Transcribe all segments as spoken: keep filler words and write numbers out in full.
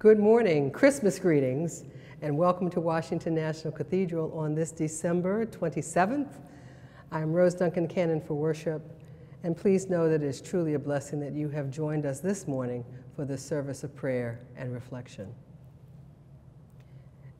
Good morning, Christmas greetings, and welcome to Washington National Cathedral on this December twenty-seventh. I'm Rose Duncan, Canon for Worship, and please know that it is truly a blessing that you have joined us this morning for this service of prayer and reflection.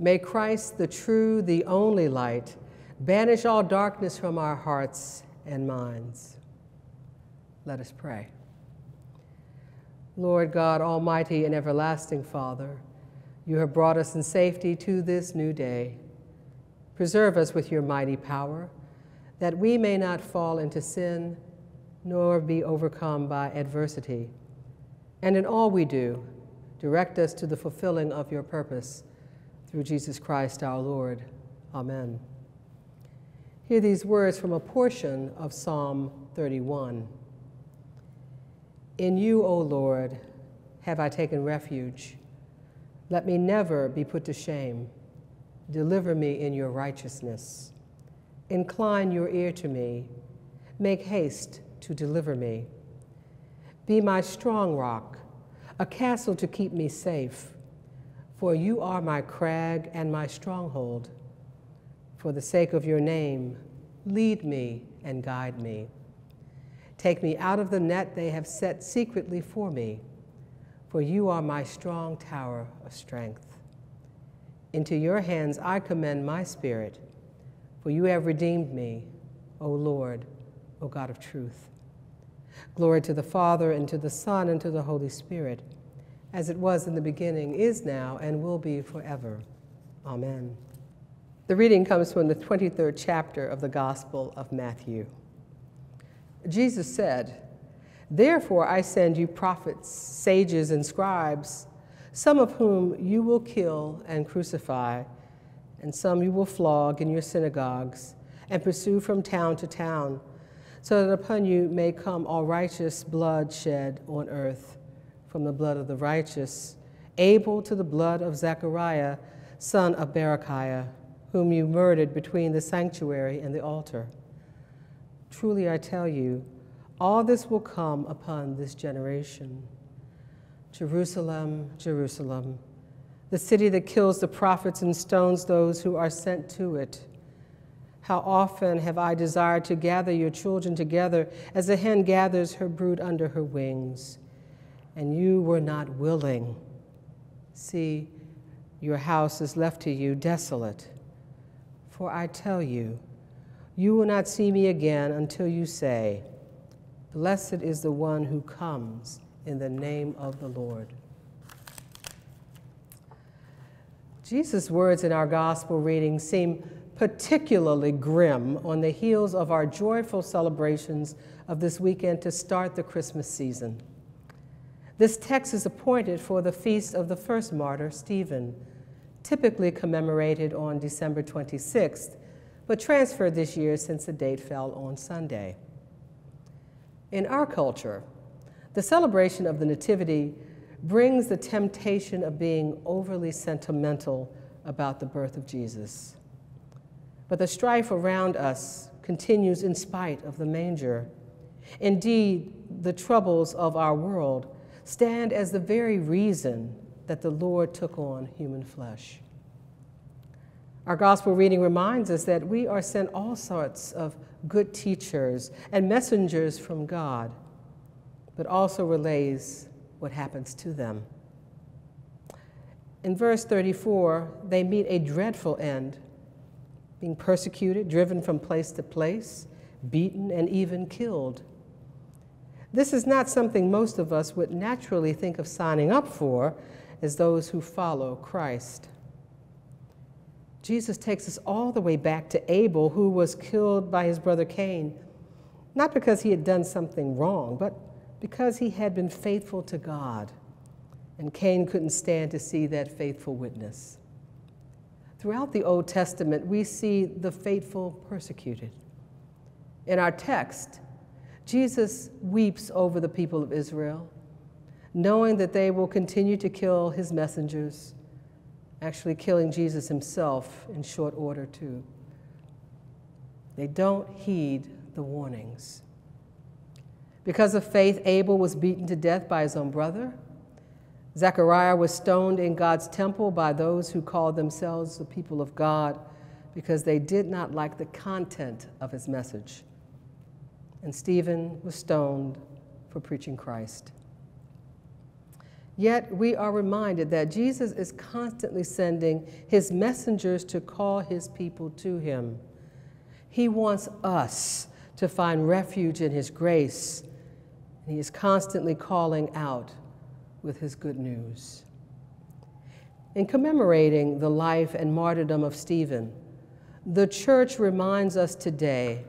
May Christ, the true, the only light, banish all darkness from our hearts and minds. Let us pray. Lord God, almighty and everlasting Father, you have brought us in safety to this new day. Preserve us with your mighty power, that we may not fall into sin, nor be overcome by adversity. And in all we do, direct us to the fulfilling of your purpose, through Jesus Christ our Lord. Amen. Hear these words from a portion of Psalm thirty-one. In you, O Lord, have I taken refuge. Let me never be put to shame. Deliver me in your righteousness. Incline your ear to me. Make haste to deliver me. Be my strong rock, a castle to keep me safe. For you are my crag and my stronghold. For the sake of your name, lead me and guide me. Take me out of the net they have set secretly for me, for you are my strong tower of strength. Into your hands I commend my spirit, for you have redeemed me, O Lord, O God of truth. Glory to the Father, and to the Son, and to the Holy Spirit, as it was in the beginning, is now, and will be forever. Amen. The reading comes from the twenty-third chapter of the Gospel of Matthew. Jesus said, "Therefore I send you prophets, sages, and scribes, some of whom you will kill and crucify, and some you will flog in your synagogues and pursue from town to town, so that upon you may come all righteous blood shed on earth, from the blood of the righteous, Abel to the blood of Zechariah, son of Berechiah, whom you murdered between the sanctuary and the altar. Truly, I tell you, all this will come upon this generation. Jerusalem, Jerusalem, the city that kills the prophets and stones those who are sent to it. How often have I desired to gather your children together as a hen gathers her brood under her wings, and you were not willing. See, your house is left to you desolate. For I tell you, you will not see me again until you say, 'Blessed is the one who comes in the name of the Lord.'" Jesus' words in our gospel reading seem particularly grim on the heels of our joyful celebrations of this weekend to start the Christmas season. This text is appointed for the feast of the first martyr, Stephen, typically commemorated on December twenty-sixth, but transferred this year since the date fell on Sunday. In our culture, the celebration of the Nativity brings the temptation of being overly sentimental about the birth of Jesus. But the strife around us continues in spite of the manger. Indeed, the troubles of our world stand as the very reason that the Lord took on human flesh. Our gospel reading reminds us that we are sent all sorts of good teachers and messengers from God, but also relays what happens to them. In verse thirty-four, they meet a dreadful end, being persecuted, driven from place to place, beaten, and even killed. This is not something most of us would naturally think of signing up for as those who follow Christ. Jesus takes us all the way back to Abel, who was killed by his brother Cain, not because he had done something wrong, but because he had been faithful to God, and Cain couldn't stand to see that faithful witness. Throughout the Old Testament, we see the faithful persecuted. In our text, Jesus weeps over the people of Israel, knowing that they will continue to kill his messengers, actually killing Jesus himself in short order too. They don't heed the warnings. Because of faith, Abel was beaten to death by his own brother. Zechariah was stoned in God's temple by those who called themselves the people of God because they did not like the content of his message. And Stephen was stoned for preaching Christ. Yet we are reminded that Jesus is constantly sending his messengers to call his people to him. He wants us to find refuge in his grace, and he is constantly calling out with his good news. In commemorating the life and martyrdom of Stephen, the church reminds us today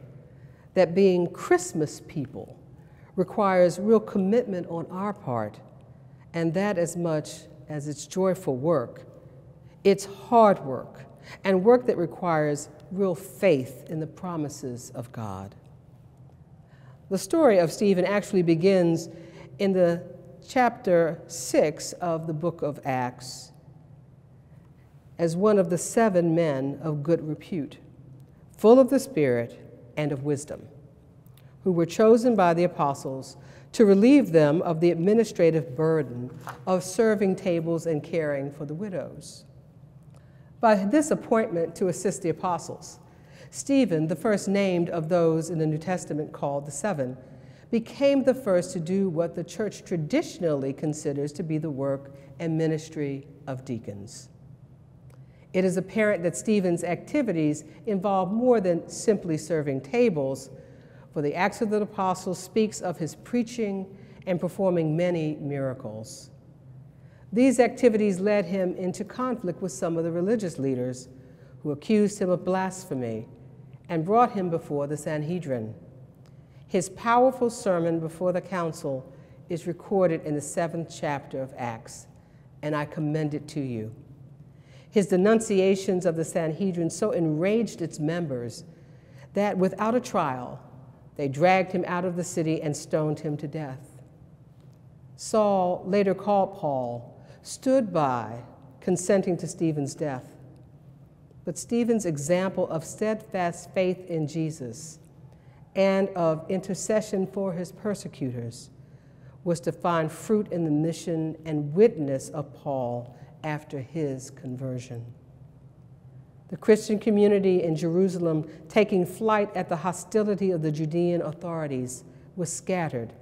that being Christmas people requires real commitment on our part, and that as much as it's joyful work, it's hard work, and work that requires real faith in the promises of God. The story of Stephen actually begins in the chapter six of the book of Acts as one of the seven men of good repute, full of the Spirit and of wisdom, who were chosen by the apostles to relieve them of the administrative burden of serving tables and caring for the widows. By this appointment to assist the apostles, Stephen, the first named of those in the New Testament called the Seven, became the first to do what the church traditionally considers to be the work and ministry of deacons. It is apparent that Stephen's activities involve more than simply serving tables, for the Acts of the Apostles speaks of his preaching and performing many miracles. These activities led him into conflict with some of the religious leaders who accused him of blasphemy and brought him before the Sanhedrin. His powerful sermon before the council is recorded in the seventh chapter of Acts, and I commend it to you. His denunciations of the Sanhedrin so enraged its members that without a trial, they dragged him out of the city and stoned him to death. Saul, later called Paul, stood by, consenting to Stephen's death. But Stephen's example of steadfast faith in Jesus and of intercession for his persecutors was to find fruit in the mission and witness of Paul after his conversion. The Christian community in Jerusalem, taking flight at the hostility of the Judean authorities, was scattered,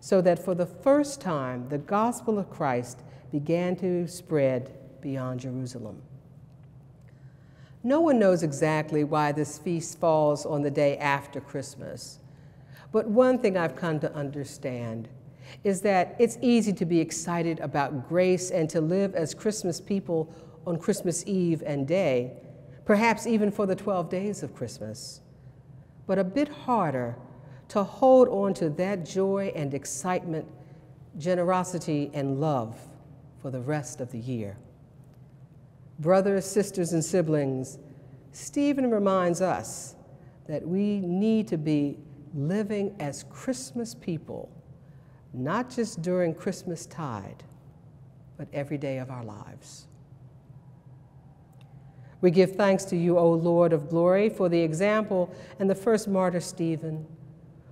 so that for the first time the gospel of Christ began to spread beyond Jerusalem. No one knows exactly why this feast falls on the day after Christmas, but one thing I've come to understand is that it's easy to be excited about grace and to live as Christmas people on Christmas Eve and day, perhaps even for the twelve days of Christmas, but a bit harder to hold on to that joy and excitement, generosity and love for the rest of the year. Brothers, sisters, and siblings, Stephen reminds us that we need to be living as Christmas people, not just during Christmastide, but every day of our lives. We give thanks to you, O Lord of glory, for the example and the first martyr, Stephen,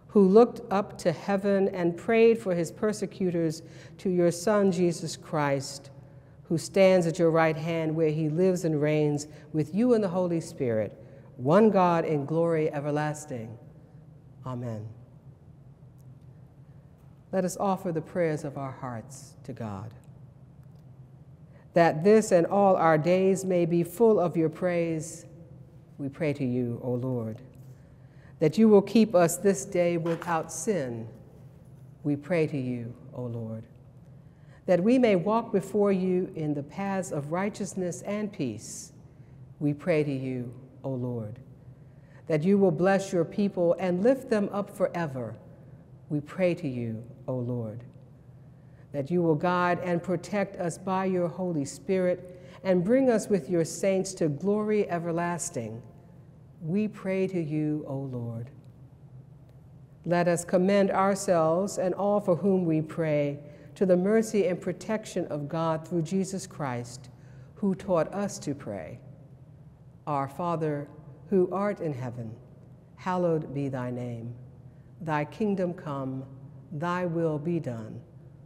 who looked up to heaven and prayed for his persecutors to your Son, Jesus Christ, who stands at your right hand where he lives and reigns with you and the Holy Spirit, one God in glory everlasting. Amen. Let us offer the prayers of our hearts to God. That this and all our days may be full of your praise, we pray to you, O Lord. That you will keep us this day without sin, we pray to you, O Lord. That we may walk before you in the paths of righteousness and peace, we pray to you, O Lord. That you will bless your people and lift them up forever, we pray to you, O Lord. That you will guide and protect us by your Holy Spirit and bring us with your saints to glory everlasting, we pray to you, O Lord. Let us commend ourselves and all for whom we pray to the mercy and protection of God through Jesus Christ, who taught us to pray. Our Father, who art in heaven, hallowed be thy name. Thy kingdom come, thy will be done,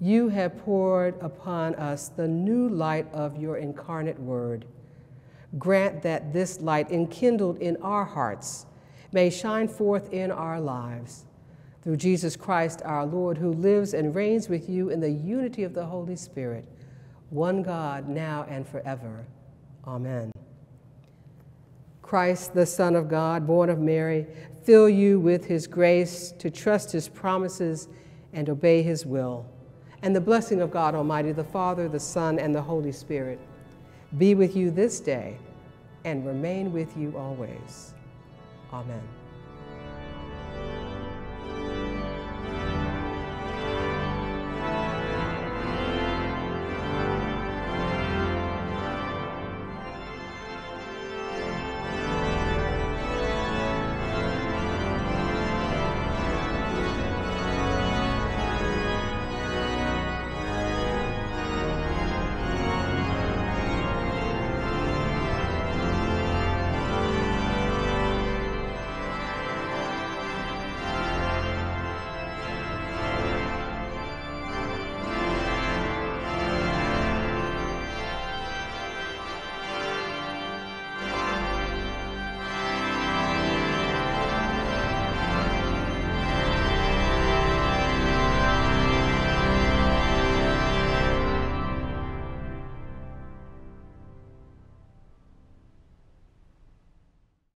you have poured upon us the new light of your incarnate word. Grant that this light enkindled in our hearts may shine forth in our lives. Through Jesus Christ, our Lord, who lives and reigns with you in the unity of the Holy Spirit, one God, now and forever. Amen. Christ, the Son of God, born of Mary, fill you with his grace to trust his promises and obey his will. And the blessing of God Almighty, the Father, the Son, and the Holy Spirit be with you this day and remain with you always. Amen.